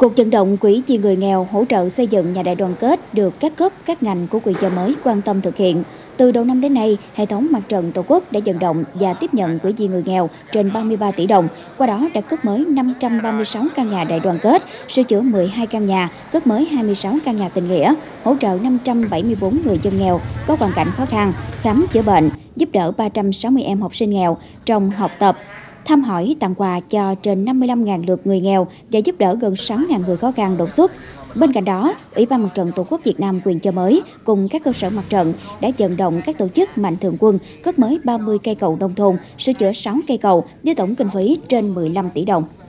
Cuộc vận động Quỹ vì người nghèo hỗ trợ xây dựng nhà đại đoàn kết được các cấp, các ngành của Quỹ chợ mới quan tâm thực hiện. Từ đầu năm đến nay, hệ thống mặt trận Tổ quốc đã vận động và tiếp nhận Quỹ vì người nghèo trên 33 tỷ đồng, qua đó đã cất mới 536 căn nhà đại đoàn kết, sửa chữa 12 căn nhà, cất mới 26 căn nhà tình nghĩa, hỗ trợ 574 người dân nghèo có hoàn cảnh khó khăn, khám chữa bệnh, giúp đỡ 360 em học sinh nghèo trong học tập, thăm hỏi tặng quà cho trên 55.000 lượt người nghèo và giúp đỡ gần 6.000 người khó khăn đột xuất. Bên cạnh đó, Ủy ban Mặt trận Tổ quốc Việt Nam Quỹ chợ mới cùng các cơ sở mặt trận đã vận động các tổ chức mạnh thường quân cất mới 30 cây cầu nông thôn, sửa chữa 6 cây cầu với tổng kinh phí trên 15 tỷ đồng.